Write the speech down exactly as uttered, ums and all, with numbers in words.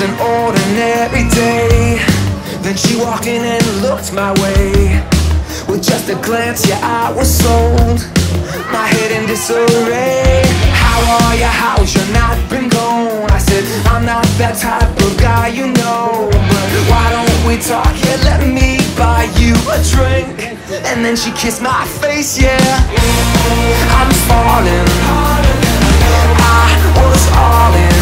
was an ordinary day. Then she walked in and looked my way. With just a glance, yeah, I was sold. My head in disarray. How are you? How's your night been gone? I said, I'm not that type of guy, you know. But why don't we talk? Yeah, let me buy you a drink. And then she kissed my face, yeah. I'm falling. I was all in.